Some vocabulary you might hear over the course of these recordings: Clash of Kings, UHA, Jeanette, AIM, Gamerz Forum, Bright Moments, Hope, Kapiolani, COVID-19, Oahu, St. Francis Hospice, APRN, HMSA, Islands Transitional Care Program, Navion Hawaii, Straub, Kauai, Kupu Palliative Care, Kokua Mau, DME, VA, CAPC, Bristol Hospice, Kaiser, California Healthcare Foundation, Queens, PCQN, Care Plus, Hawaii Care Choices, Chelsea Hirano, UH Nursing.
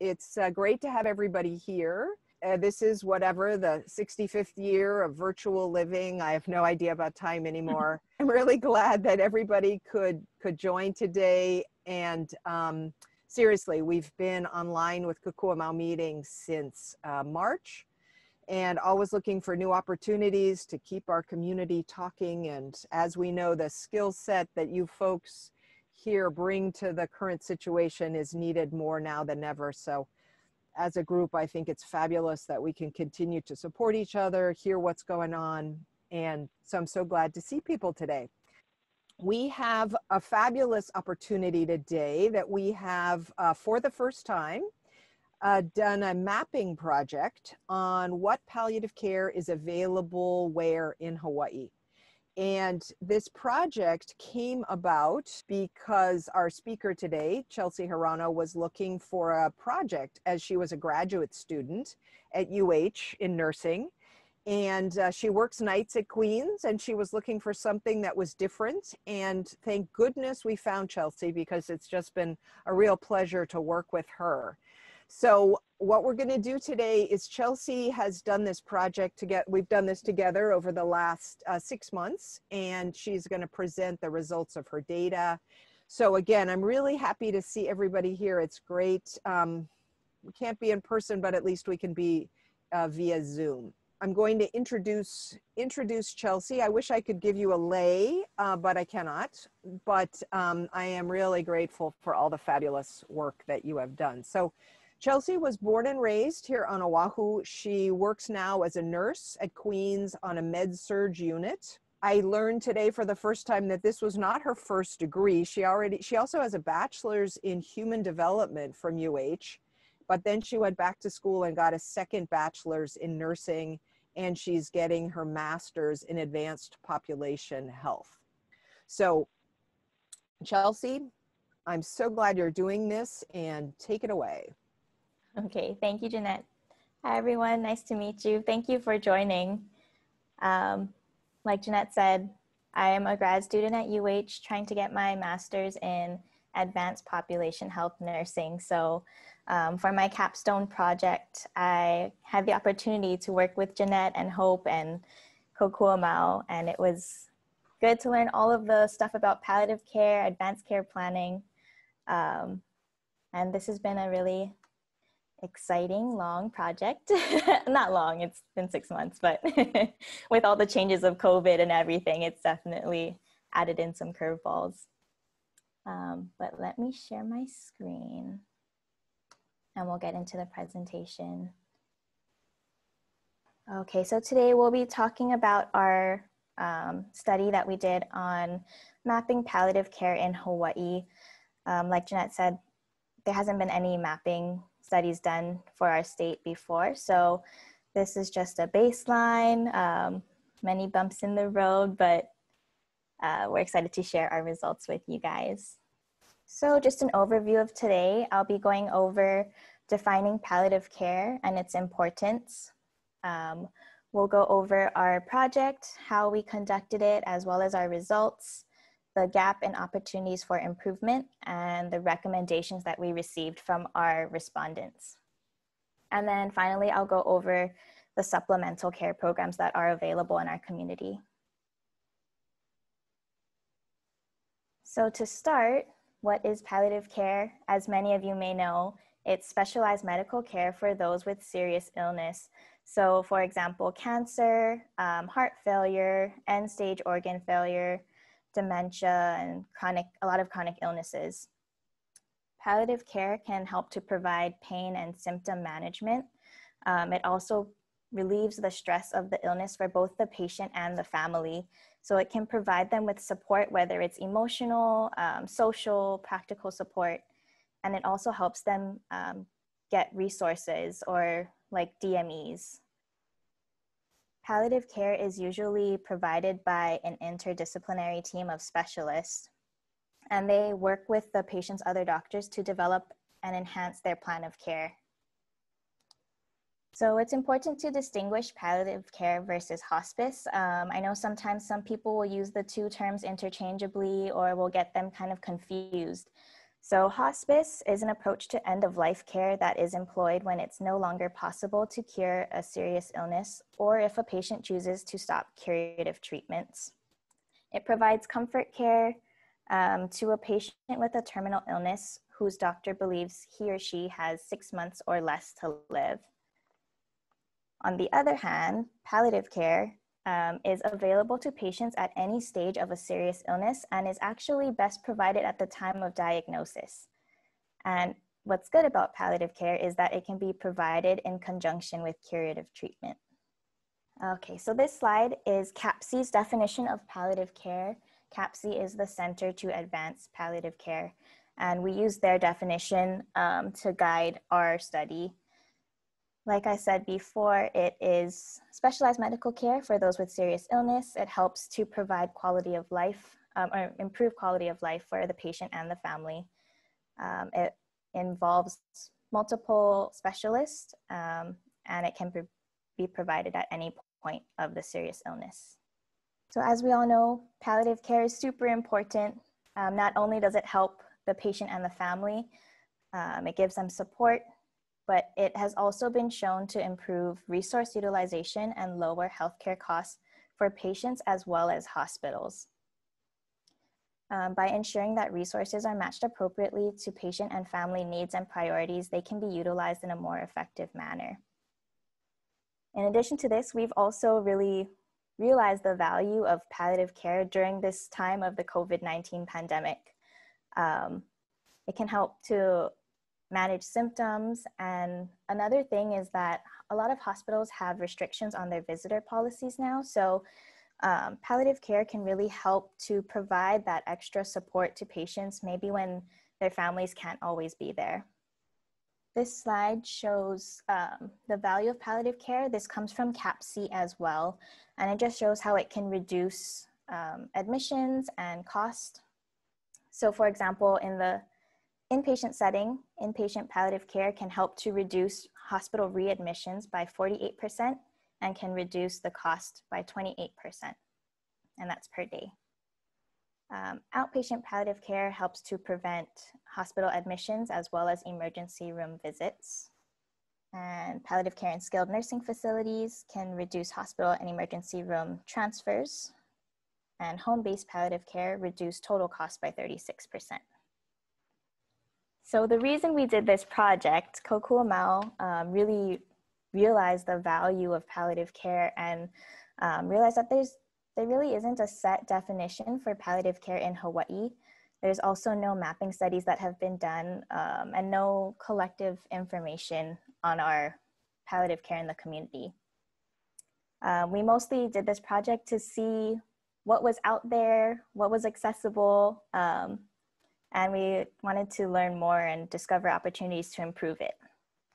It's great to have everybody here. This is whatever, the 65th year of virtual living. I have no idea about time anymore. I'm really glad that everybody could join today. And seriously, we've been online with Kokua Mau meetings since March, and always looking for new opportunities to keep our community talking. And as we know, the skill set that you folks here bring to the current situation is needed more now than ever. So as a group, I think it's fabulous that we can continue to support each other, hear what's going on. And so I'm so glad to see people today. We have a fabulous opportunity today that we have, for the first time, done a mapping project on what palliative care is available where in Hawaii. And this project came about because our speaker today, Chelsea Hirano, was looking for a project as she was a graduate student at UH in nursing. And she works nights at Queens, and she was looking for something that was different. And thank goodness we found Chelsea, because it's just been a real pleasure to work with her. So what we're going to do today is Chelsea has done this project together. We've done this together over the last 6 months, and she's going to present the results of her data. So again, I'm really happy to see everybody here. It's great. We can't be in person, but at least we can be via Zoom. I'm going to introduce Chelsea. I wish I could give you a lay, but I cannot. But I am really grateful for all the fabulous work that you have done. So Chelsea was born and raised here on Oahu. She works now as a nurse at Queens on a med-surg unit. I learned today for the first time that this was not her first degree. She also has a bachelor's in human development from UH, but then she went back to school and got a second bachelor's in nursing, and she's getting her master's in advanced population health. So Chelsea, I'm so glad you're doing this, and take it away. Okay, thank you, Jeanette. Hi, everyone. Nice to meet you. Thank you for joining. Like Jeanette said, I am a grad student at UH trying to get my master's in advanced population health nursing. So for my capstone project, I had the opportunity to work with Jeanette and Hope and Kokua Mau, and it was good to learn all of the stuff about palliative care, advanced care planning. And this has been a really exciting, long project. Not long, it's been 6 months, but with all the changes of COVID and everything, it's definitely added in some curveballs. But let me share my screen and we'll get into the presentation. Okay, so today we'll be talking about our study that we did on mapping palliative care in Hawaii. Like Jeanette said, there hasn't been any mapping studies done for our state before. So this is just a baseline, many bumps in the road, but we're excited to share our results with you guys. So just an overview of today, I'll be going over defining palliative care and its importance. We'll go over our project, how we conducted it, as well as our results, the gap in opportunities for improvement, and the recommendations that we received from our respondents. And then finally, I'll go over the supplemental care programs that are available in our community. So to start, what is palliative care? As many of you may know, it's specialized medical care for those with serious illness. So for example, cancer, heart failure, end-stage organ failure, dementia, and a lot of chronic illnesses. Palliative care can help to provide pain and symptom management. It also relieves the stress of the illness for both the patient and the family. So it can provide them with support, whether it's emotional, social, practical support. And it also helps them get resources, or like DMEs. Palliative care is usually provided by an interdisciplinary team of specialists, and they work with the patient's other doctors to develop and enhance their plan of care. So it's important to distinguish palliative care versus hospice. I know sometimes some people will use the two terms interchangeably, or will get them kind of confused. So hospice is an approach to end-of-life care that is employed when it's no longer possible to cure a serious illness or if a patient chooses to stop curative treatments. It provides comfort care to a patient with a terminal illness whose doctor believes he or she has 6 months or less to live. On the other hand, palliative care is available to patients at any stage of a serious illness and is actually best provided at the time of diagnosis. And what's good about palliative care is that it can be provided in conjunction with curative treatment. Okay, so this slide is CAPC's definition of palliative care. CAPC is the Center to Advance Palliative Care, and we use their definition to guide our study. Like I said before, it is specialized medical care for those with serious illness. It helps to provide quality of life or improve quality of life for the patient and the family. It involves multiple specialists and it can be provided at any point of the serious illness. So as we all know, palliative care is super important. Not only does it help the patient and the family, it gives them support, but it has also been shown to improve resource utilization and lower healthcare costs for patients as well as hospitals. By ensuring that resources are matched appropriately to patient and family needs and priorities, they can be utilized in a more effective manner. In addition to this, we've also really realized the value of palliative care during this time of the COVID-19 pandemic. It can help to manage symptoms. And another thing is that a lot of hospitals have restrictions on their visitor policies now. So palliative care can really help to provide that extra support to patients, maybe when their families can't always be there. This slide shows the value of palliative care. This comes from CAPC as well. And it just shows how it can reduce admissions and cost. So for example, in the inpatient setting, inpatient palliative care can help to reduce hospital readmissions by 48% and can reduce the cost by 28%, and that's per day. Outpatient palliative care helps to prevent hospital admissions as well as emergency room visits. And palliative care in skilled nursing facilities can reduce hospital and emergency room transfers. And home-based palliative care reduced total cost by 36%. So the reason we did this project, Kokua Mau really realized the value of palliative care and realized that there really isn't a set definition for palliative care in Hawaii. There's also no mapping studies that have been done and no collective information on our palliative care in the community. We mostly did this project to see what was out there, what was accessible, and we wanted to learn more and discover opportunities to improve it.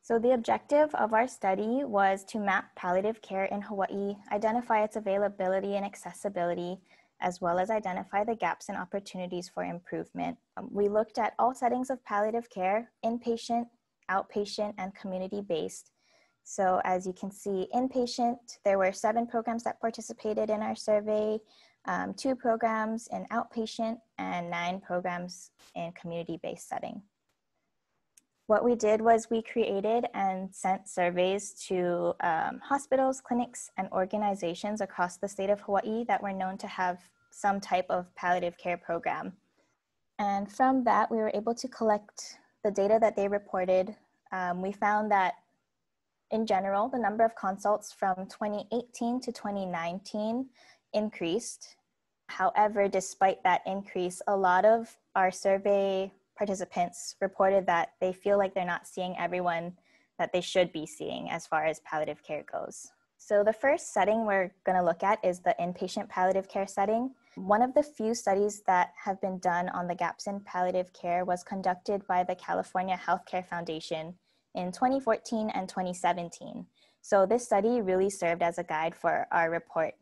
So the objective of our study was to map palliative care in Hawaii, identify its availability and accessibility, as well as identify the gaps and opportunities for improvement. We looked at all settings of palliative care, inpatient, outpatient, and community-based. So as you can see, inpatient, there were 7 programs that participated in our survey, 2 programs in outpatient and 9 programs in community-based setting. What we did was we created and sent surveys to hospitals, clinics, and organizations across the state of Hawaii that were known to have some type of palliative care program. And from that, we were able to collect the data that they reported. We found that in general, the number of consults from 2018 to 2019 increased. However, despite that increase, a lot of our survey participants reported that they feel like they're not seeing everyone that they should be seeing as far as palliative care goes. So the first setting we're going to look at is the inpatient palliative care setting. One of the few studies that have been done on the gaps in palliative care was conducted by the California Healthcare Foundation in 2014 and 2017. So this study really served as a guide for our report.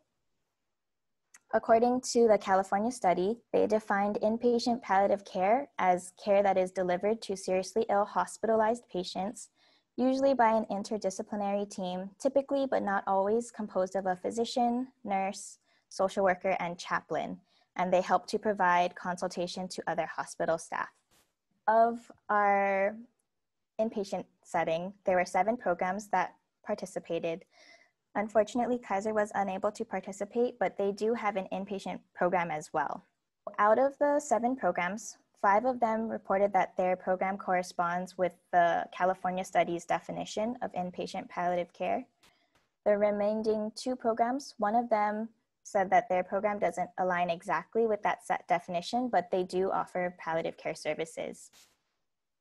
According to the California study, they defined inpatient palliative care as care that is delivered to seriously ill hospitalized patients, usually by an interdisciplinary team, typically but not always composed of a physician, nurse, social worker, and chaplain, and they help to provide consultation to other hospital staff. Of our inpatient setting, there were 7 programs that participated. Unfortunately, Kaiser was unable to participate, but they do have an inpatient program as well. Out of the 7 programs, 5 of them reported that their program corresponds with the California Studies definition of inpatient palliative care. The remaining 2 programs, one of them said that their program doesn't align exactly with that set definition, but they do offer palliative care services.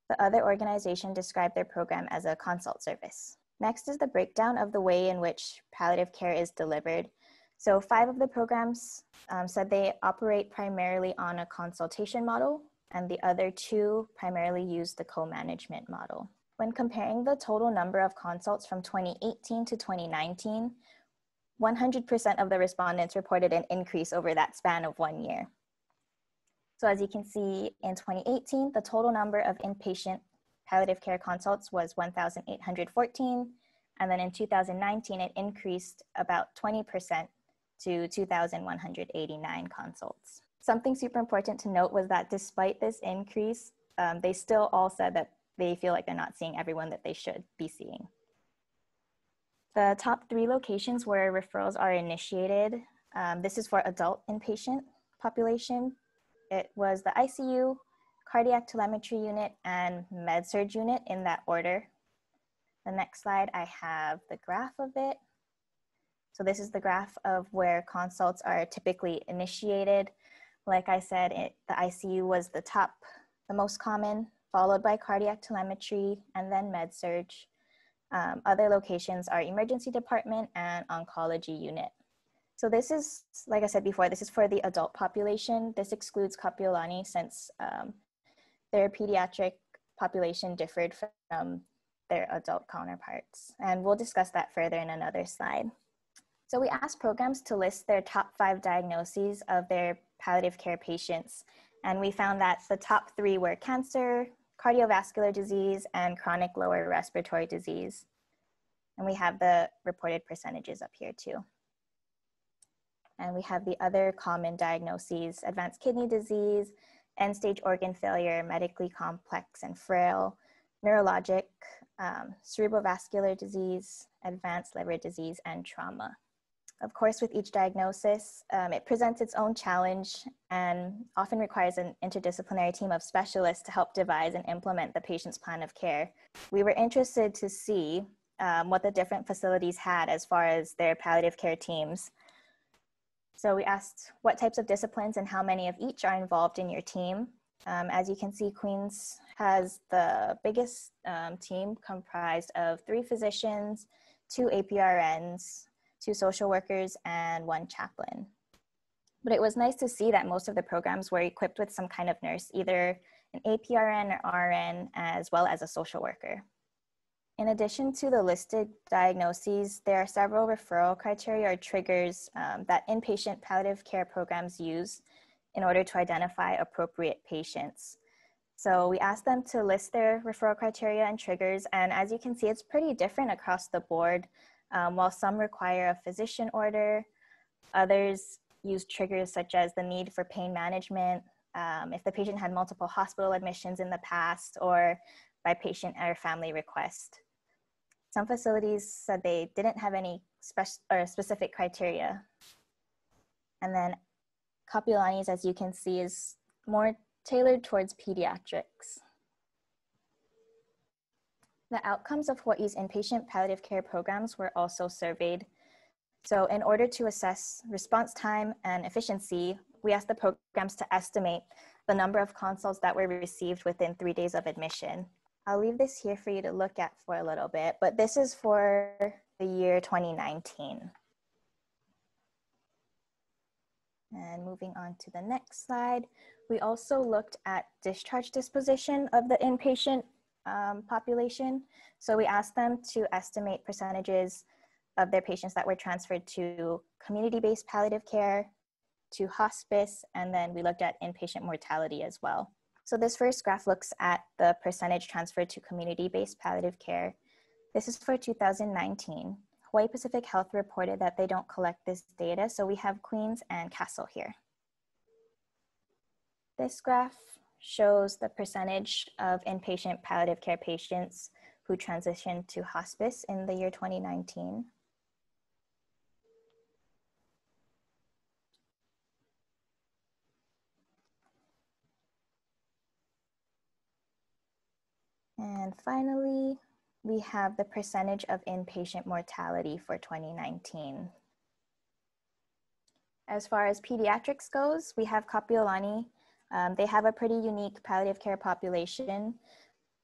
The other organization described their program as a consult service. Next is the breakdown of the way in which palliative care is delivered. So 5 of the programs said they operate primarily on a consultation model, and the other 2 primarily use the co-management model. When comparing the total number of consults from 2018 to 2019, 100% of the respondents reported an increase over that span of 1 year. So as you can see, in 2018, the total number of inpatient palliative care consults was 1,814, and then in 2019, it increased about 20% to 2,189 consults. Something super important to note was that despite this increase, they still all said that they feel like they're not seeing everyone that they should be seeing. The top 3 locations where referrals are initiated, this is for adult inpatient population. It was the ICU, cardiac telemetry unit, and med-surg unit in that order. The next slide, I have the graph of it. So this is the graph of where consults are typically initiated. Like I said, the ICU was the top, the most common, followed by cardiac telemetry, and then med-surg. Other locations are emergency department and oncology unit. So this is, like I said before, this is for the adult population. This excludes Kapiolani since their pediatric population differed from their adult counterparts. And we'll discuss that further in another slide. So we asked programs to list their top 5 diagnoses of their palliative care patients. And we found that the top 3 were cancer, cardiovascular disease, and chronic lower respiratory disease. And we have the reported percentages up here too. And we have the other common diagnoses: advanced kidney disease, end-stage organ failure, medically complex and frail, neurologic, cerebrovascular disease, advanced liver disease, and trauma. Of course, with each diagnosis, it presents its own challenge and often requires an interdisciplinary team of specialists to help devise and implement the patient's plan of care. We were interested to see what the different facilities had as far as their palliative care teams. So we asked what types of disciplines and how many of each are involved in your team. As you can see, Queens has the biggest team, comprised of 3 physicians, 2 APRNs, 2 social workers, and 1 chaplain. But it was nice to see that most of the programs were equipped with some kind of nurse, either an APRN or RN, as well as a social worker. In addition to the listed diagnoses, there are several referral criteria or triggers that inpatient palliative care programs use in order to identify appropriate patients. So we asked them to list their referral criteria and triggers, and as you can see, it's pretty different across the board. While some require a physician order, others use triggers such as the need for pain management, if the patient had multiple hospital admissions in the past, or by patient or family request. Some facilities said they didn't have any specific criteria. And then Kapiolani's, as you can see, is more tailored towards pediatrics. The outcomes of Hawaii's inpatient palliative care programs were also surveyed. So in order to assess response time and efficiency, we asked the programs to estimate the number of consults that were received within 3 days of admission. I'll leave this here for you to look at for a little bit, but this is for the year 2019. And moving on to the next slide, we also looked at discharge disposition of the inpatient population. So we asked them to estimate percentages of their patients that were transferred to community-based palliative care, to hospice, and then we looked at inpatient mortality as well. So this first graph looks at the percentage transferred to community-based palliative care. This is for 2019. Hawaii Pacific Health reported that they don't collect this data, so we have Queens and Castle here. This graph shows the percentage of inpatient palliative care patients who transitioned to hospice in the year 2019. And finally, we have the percentage of inpatient mortality for 2019. As far as pediatrics goes, we have Kapiolani. They have a pretty unique palliative care population,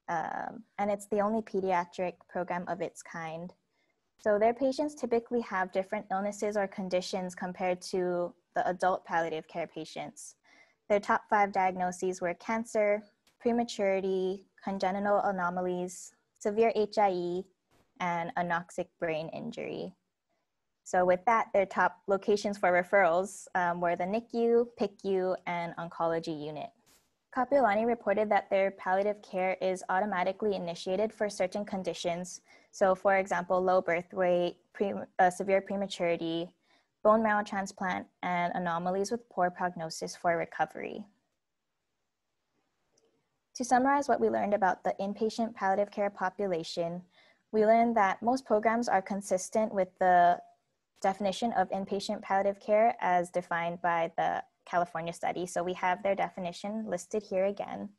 and it's the only pediatric program of its kind. So their patients typically have different illnesses or conditions compared to the adult palliative care patients. Their top 5 diagnoses were cancer, prematurity, congenital anomalies, severe HIE, and anoxic brain injury. So with that, their top locations for referrals were the NICU, PICU, and oncology unit. Kapiolani reported that their palliative care is automatically initiated for certain conditions. So for example, low birth weight, severe prematurity, bone marrow transplant, and anomalies with poor prognosis for recovery. To summarize what we learned about the inpatient palliative care population, we learned that most programs are consistent with the definition of inpatient palliative care as defined by the California study. So we have their definition listed here again.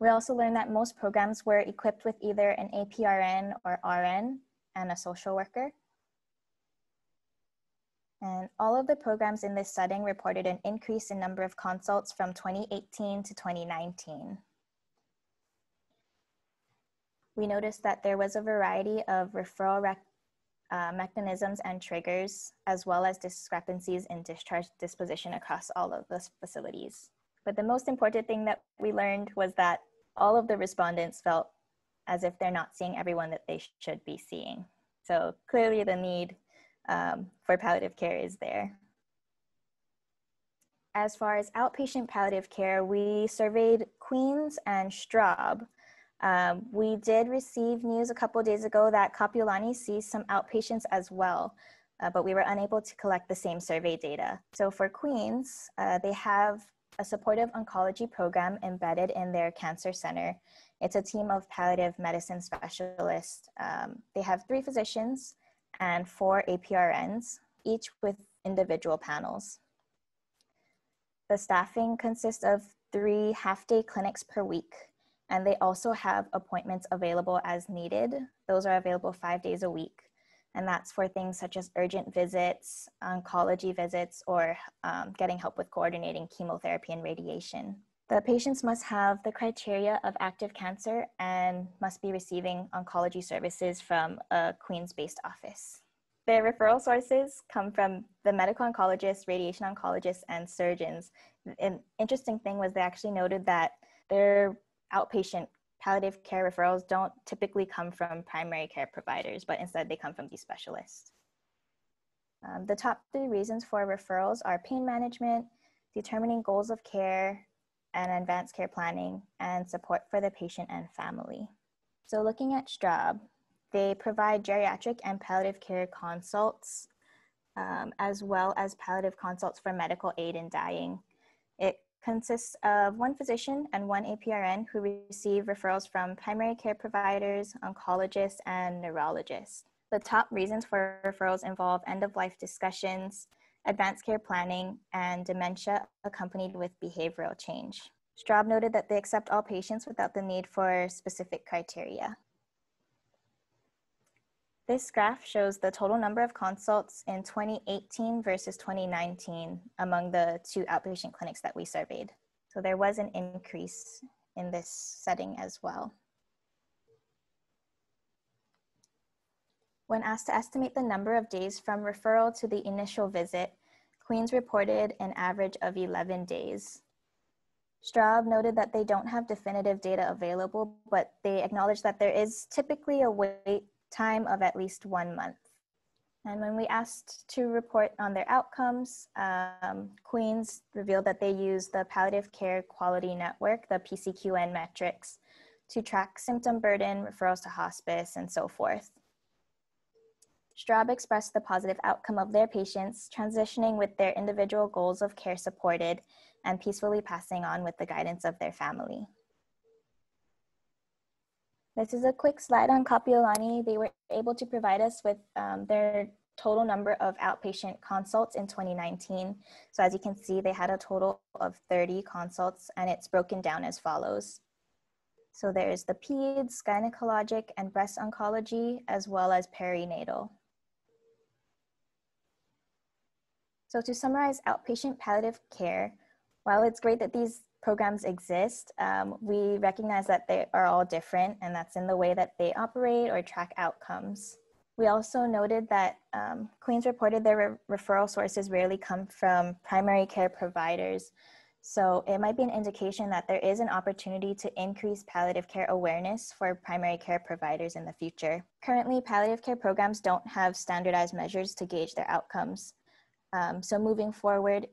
We also learned that most programs were equipped with either an APRN or RN and a social worker. And all of the programs in this setting reported an increase in number of consults from 2018 to 2019. We noticed that there was a variety of referral mechanisms and triggers, as well as discrepancies in discharge disposition across all of the facilities. But the most important thing that we learned was that all of the respondents felt as if they're not seeing everyone that they should be seeing. So clearly the need for palliative care is there. As far as outpatient palliative care, we surveyed Queens and Straub. We did receive news a couple days ago that Kapiolani sees some outpatients as well, but we were unable to collect the same survey data. So for Queens, they have a supportive oncology program embedded in their cancer center. It's a team of palliative medicine specialists. They have 3 physicians and 4 APRNs, each with individual panels. The staffing consists of 3 half-day clinics per week, and they also have appointments available as needed. Those are available 5 days a week, and that's for things such as urgent visits, oncology visits, or getting help with coordinating chemotherapy and radiation. The patients must have the criteria of active cancer and must be receiving oncology services from a Queens-based office. Their referral sources come from the medical oncologist, radiation oncologists, and surgeons. An interesting thing was they actually noted that their outpatient palliative care referrals don't typically come from primary care providers, but instead they come from these specialists. The top 3 reasons for referrals are pain management, determining goals of care, and advanced care planning, and support for the patient and family. So looking at Straub, they provide geriatric and palliative care consults, as well as palliative consults for medical aid in dying. It consists of 1 physician and 1 APRN who receive referrals from primary care providers, oncologists, and neurologists. The top reasons for referrals involve end-of-life discussions, advanced care planning, and dementia accompanied with behavioral change. Straub noted that they accept all patients without the need for specific criteria. This graph shows the total number of consults in 2018 versus 2019 among the 2 outpatient clinics that we surveyed. So there was an increase in this setting as well. When asked to estimate the number of days from referral to the initial visit, Queens reported an average of 11 days. Straub noted that they don't have definitive data available, but they acknowledge that there is typically a wait time of at least 1 month. And when we asked to report on their outcomes, Queens revealed that they use the Palliative Care Quality Network, the PCQN metrics, to track symptom burden, referrals to hospice, and so forth. Straub expressed the positive outcome of their patients transitioning with their individual goals of care supported and peacefully passing on with the guidance of their family. This is a quick slide on Kapiolani. They were able to provide us with their total number of outpatient consults in 2019. So as you can see, they had a total of 30 consults, and it's broken down as follows. So there's the peds, gynecologic, and breast oncology, as well as perinatal. So to summarize outpatient palliative care, while it's great that these programs exist, we recognize that they are all different, and that's in the way that they operate or track outcomes. We also noted that Queens reported their referral sources rarely come from primary care providers. So it might be an indication that there is an opportunity to increase palliative care awareness for primary care providers in the future. Currently, palliative care programs don't have standardized measures to gauge their outcomes. So moving forward,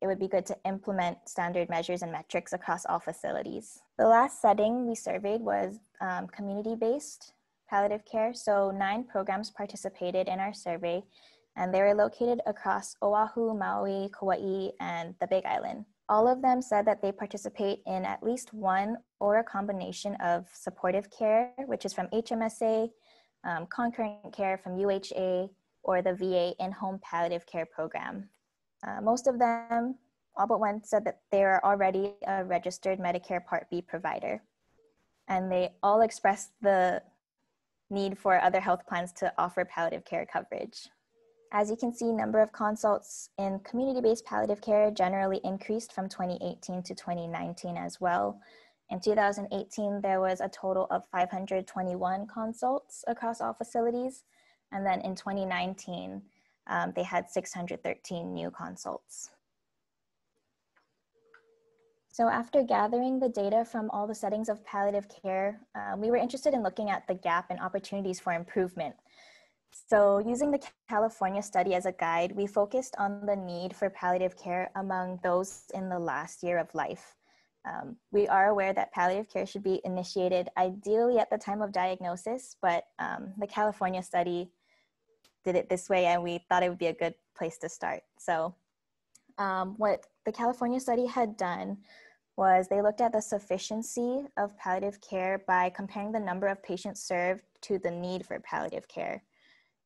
it would be good to implement standard measures and metrics across all facilities. The last setting we surveyed was community-based palliative care. So 9 programs participated in our survey, and they were located across Oahu, Maui, Kauai, and the Big Island. All of them said that they participate in at least one or a combination of supportive care, which is from HMSA, concurrent care from UHA, or the VA in-home palliative care program. Most of them, all but one, said that they are already a registered Medicare Part B provider. And they all expressed the need for other health plans to offer palliative care coverage. As you can see, number of consults in community-based palliative care generally increased from 2018 to 2019 as well. In 2018, there was a total of 521 consults across all facilities. And then in 2019, they had 613 new consults. So after gathering the data from all the settings of palliative care, we were interested in looking at the gap and opportunities for improvement. So using the California study as a guide, we focused on the need for palliative care among those in the last year of life. We are aware that palliative care should be initiated ideally at the time of diagnosis, but the California study did it this way, and we thought it would be a good place to start. So what the California study had done was they looked at the sufficiency of palliative care by comparing the number of patients served to the need for palliative care.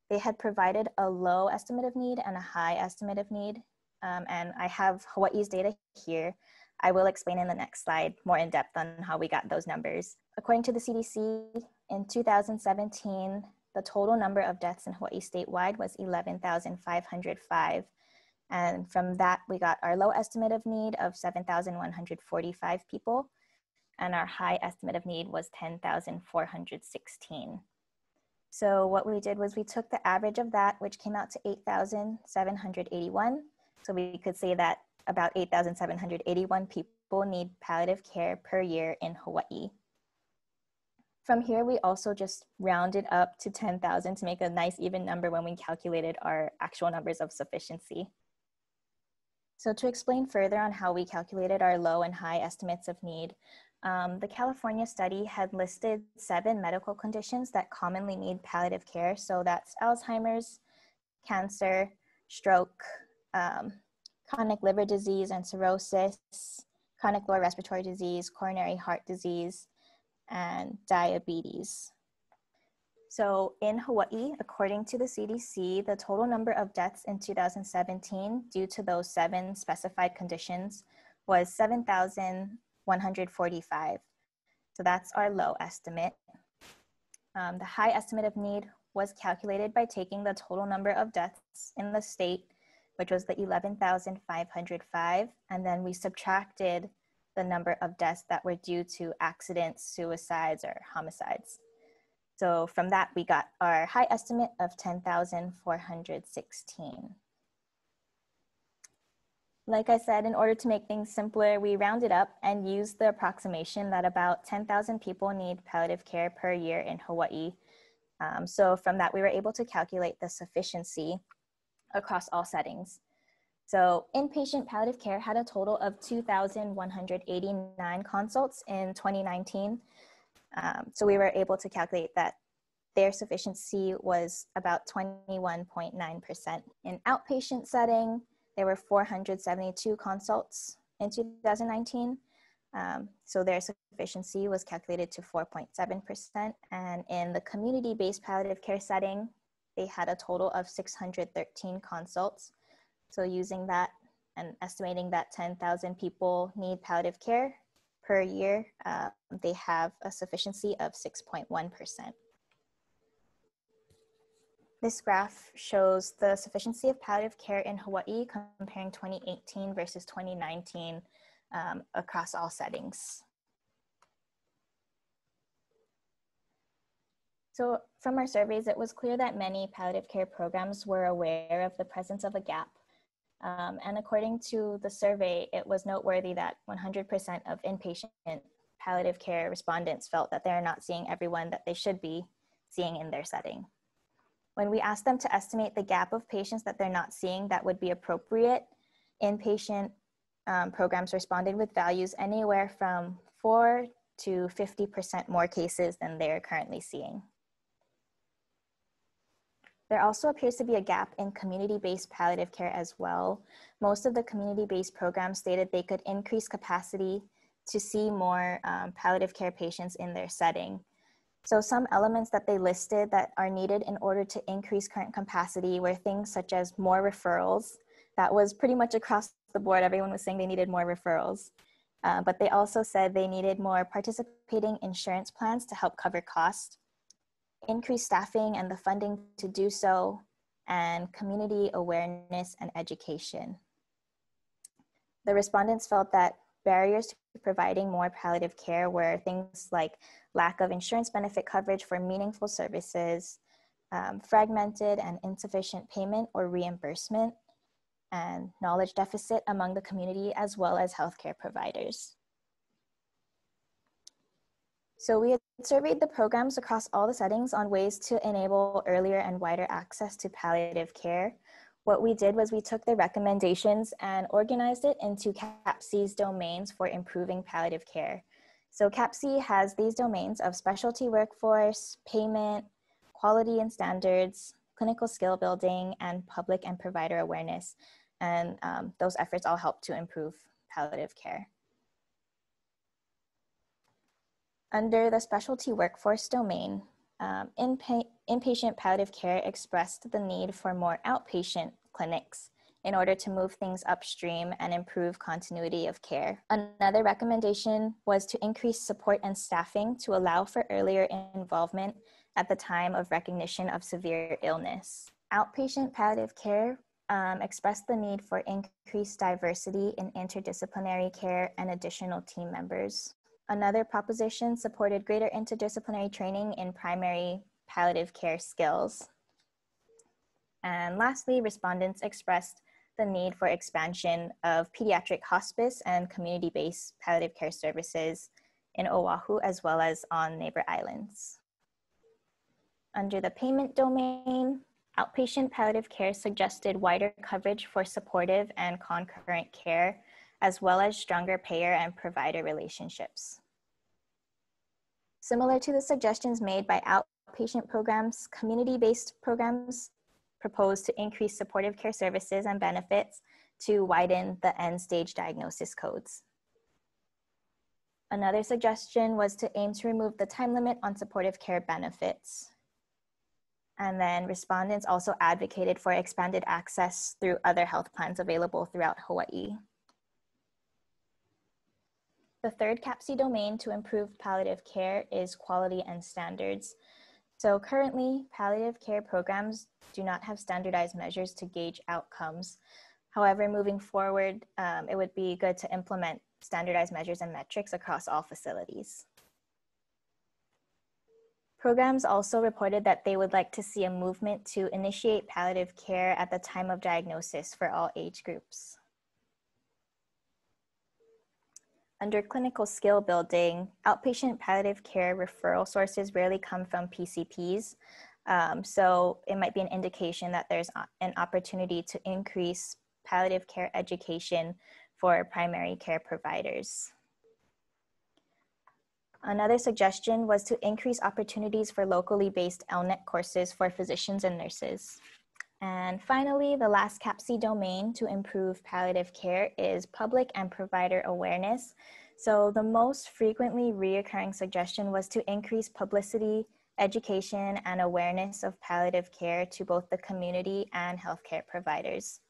They had provided a low estimate of need and a high estimate of need, and I have Hawaii's data here. I will explain in the next slide more in depth on how we got those numbers. According to the CDC, in 2017, the total number of deaths in Hawaii statewide was 11,505. And from that, we got our low estimate of need of 7,145 people, and our high estimate of need was 10,416. So what we did was we took the average of that, which came out to 8,781. So we could say that about 8,781 people need palliative care per year in Hawaii. From here, we also just rounded up to 10,000 to make a nice even number when we calculated our actual numbers of sufficiency. So to explain further on how we calculated our low and high estimates of need, the California study had listed 7 medical conditions that commonly need palliative care. So that's Alzheimer's, cancer, stroke, chronic liver disease and cirrhosis, chronic lower respiratory disease, coronary heart disease, and diabetes. So in Hawaii, according to the CDC, the total number of deaths in 2017 due to those 7 specified conditions was 7,145. So that's our low estimate. The high estimate of need was calculated by taking the total number of deaths in the state, which was the 11,505, and then we subtracted the number of deaths that were due to accidents, suicides, or homicides. So from that, we got our high estimate of 10,416. Like I said, in order to make things simpler, we rounded up and used the approximation that about 10,000 people need palliative care per year in Hawaii. So from that, we were able to calculate the sufficiency across all settings. So inpatient palliative care had a total of 2,189 consults in 2019. So we were able to calculate that their sufficiency was about 21.9%. In outpatient setting, there were 472 consults in 2019. So their sufficiency was calculated to 4.7%. And in the community-based palliative care setting, they had a total of 613 consults. So using that and estimating that 10,000 people need palliative care per year, they have a sufficiency of 6.1%. This graph shows the sufficiency of palliative care in Hawaii comparing 2018 versus 2019 across all settings. So from our surveys, it was clear that many palliative care programs were aware of the presence of a gap. And according to the survey, it was noteworthy that 100% of inpatient palliative care respondents felt that they're not seeing everyone that they should be seeing in their setting. When we asked them to estimate the gap of patients that they're not seeing that would be appropriate, inpatient programs responded with values anywhere from 4 to 50% more cases than they're currently seeing. There also appears to be a gap in community-based palliative care as well. Most of the community-based programs stated they could increase capacity to see more palliative care patients in their setting. So some elements that they listed that are needed in order to increase current capacity were things such as more referrals. That was pretty much across the board. Everyone was saying they needed more referrals. But they also said they needed more participating insurance plans to help cover costs, increased staffing and the funding to do so, and community awareness and education. The respondents felt that barriers to providing more palliative care were things like lack of insurance benefit coverage for meaningful services, fragmented and insufficient payment or reimbursement, and knowledge deficit among the community as well as healthcare providers. So we had surveyed the programs across all the settings on ways to enable earlier and wider access to palliative care. What we did was we took the recommendations and organized it into CAPC's domains for improving palliative care. So CAPC has these domains of specialty workforce, payment, quality and standards, clinical skill building, and public and provider awareness. And those efforts all help to improve palliative care. Under the specialty workforce domain, inpatient palliative care expressed the need for more outpatient clinics in order to move things upstream and improve continuity of care. Another recommendation was to increase support and staffing to allow for earlier involvement at the time of recognition of severe illness. Outpatient palliative care expressed the need for increased diversity in interdisciplinary care and additional team members. Another proposition supported greater interdisciplinary training in primary palliative care skills. And lastly, respondents expressed the need for expansion of pediatric hospice and community-based palliative care services in Oahu as well as on neighbor islands. Under the payment domain, outpatient palliative care suggested wider coverage for supportive and concurrent care, as well as stronger payer and provider relationships. Similar to the suggestions made by outpatient programs, community-based programs proposed to increase supportive care services and benefits to widen the end-stage diagnosis codes. Another suggestion was to aim to remove the time limit on supportive care benefits. And then respondents also advocated for expanded access through other health plans available throughout Hawaii. The third CAPC domain to improve palliative care is quality and standards. So currently, palliative care programs do not have standardized measures to gauge outcomes. However, moving forward, it would be good to implement standardized measures and metrics across all facilities. Programs also reported that they would like to see a movement to initiate palliative care at the time of diagnosis for all age groups. Under clinical skill building, outpatient palliative care referral sources rarely come from PCPs. So it might be an indication that there's an opportunity to increase palliative care education for primary care providers. Another suggestion was to increase opportunities for locally based LNet courses for physicians and nurses. And finally, the last CAPC domain to improve palliative care is public and provider awareness. So the most frequently reoccurring suggestion was to increase publicity, education, and awareness of palliative care to both the community and healthcare providers.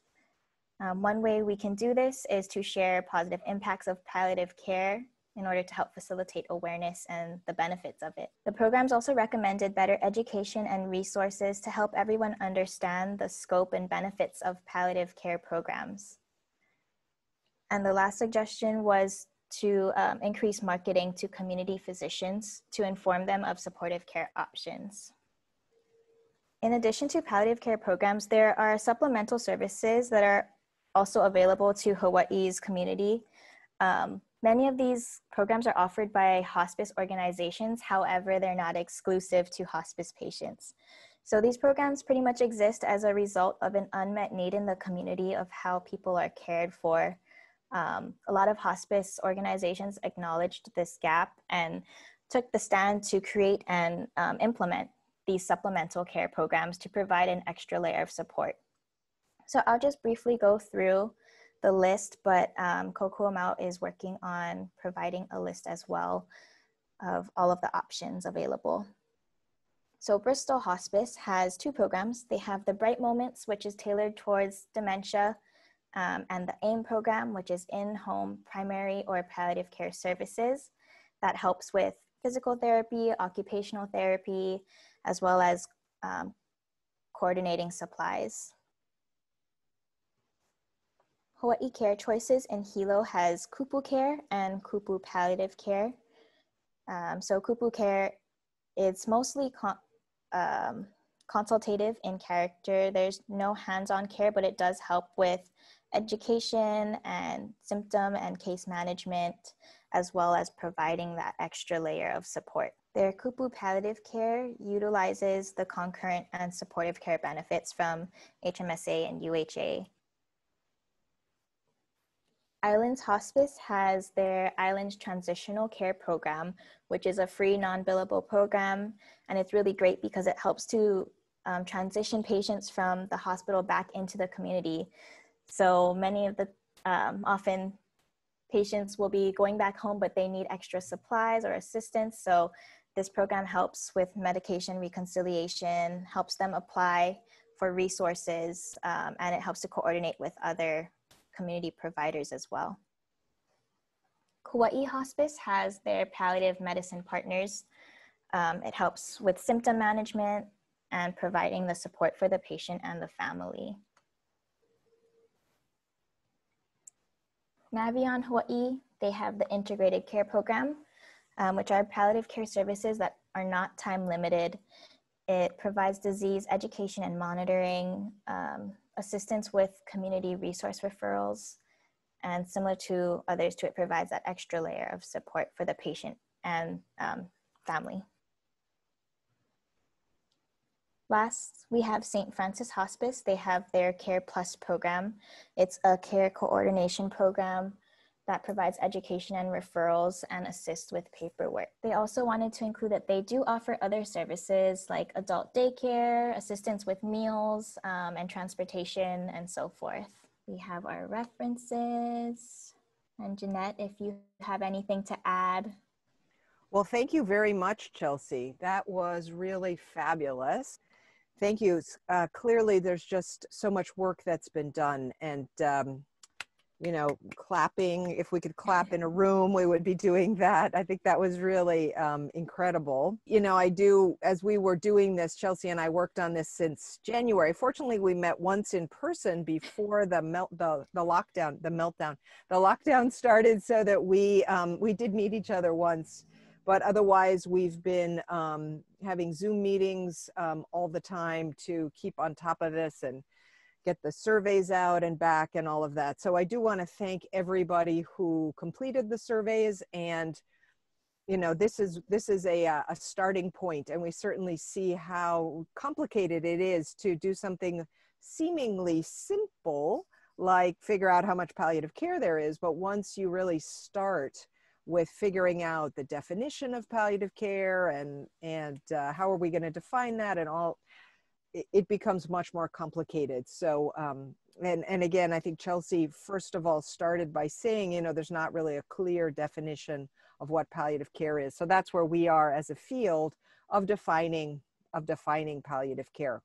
One way we can do this is to share positive impacts of palliative care in order to help facilitate awareness and the benefits of it. The programs also recommended better education and resources to help everyone understand the scope and benefits of palliative care programs. And the last suggestion was to increase marketing to community physicians to inform them of supportive care options. In addition to palliative care programs, there are supplemental services that are also available to Hawaii's community. Many of these programs are offered by hospice organizations. However, they're not exclusive to hospice patients. So these programs pretty much exist as a result of an unmet need in the community of how people are cared for. A lot of hospice organizations acknowledged this gap and took the stand to create and implement these supplemental care programs to provide an extra layer of support. So I'll just briefly go through the list, but Kokua Mau is working on providing a list as well of all of the options available. So Bristol Hospice has two programs. They have the Bright Moments, which is tailored towards dementia, and the AIM program, which is in-home primary or palliative care services that helps with physical therapy, occupational therapy, as well as coordinating supplies. Hawaii Care Choices in Hilo has Kupu Care and Kupu Palliative Care. So Kupu Care, it's mostly consultative in character. There's no hands-on care, but it does help with education and symptom and case management, as well as providing that extra layer of support. Their Kupu Palliative Care utilizes the concurrent and supportive care benefits from HMSA and UHA. Islands Hospice has their Islands Transitional Care Program, which is a free non-billable program, and it's really great because it helps to transition patients from the hospital back into the community. So many of the, often patients will be going back home, but they need extra supplies or assistance. So this program helps with medication reconciliation, helps them apply for resources, and it helps to coordinate with other community providers as well. Kauai Hospice has their palliative medicine partners. It helps with symptom management and providing the support for the patient and the family. Navion Hawaii, they have the Integrated Care Program, which are palliative care services that are not time limited. It provides disease education and monitoring, assistance with community resource referrals, and similar to others too, it provides that extra layer of support for the patient and family. Last, we have St. Francis Hospice. They have their Care Plus program. It's a care coordination program that provides education and referrals and assists with paperwork. They also wanted to include that they do offer other services like adult daycare, assistance with meals, and transportation, and so forth. We have our references. And Jeanette, if you have anything to add. Well, thank you very much, Chelsea. That was really fabulous. Thank you. Clearly, there's just so much work that's been done. And, you know, clapping, if we could clap in a room, we would be doing that. I think that was really incredible. You know, I do, as we were doing this, Chelsea and I worked on this since January. Fortunately, we met once in person before the lockdown started, so that we did meet each other once. But otherwise, we've been having Zoom meetings all the time to keep on top of this and get the surveys out and back and all of that. So I do want to thank everybody who completed the surveys. And, you know, this is a starting point, and we certainly see how complicated it is to do something seemingly simple, like figure out how much palliative care there is. But once you really start with figuring out the definition of palliative care and how are we going to define that and all, it becomes much more complicated. So, and again, I think Chelsea, first of all, started by saying, you know, there's not really a clear definition of what palliative care is. So that's where we are as a field of defining palliative care.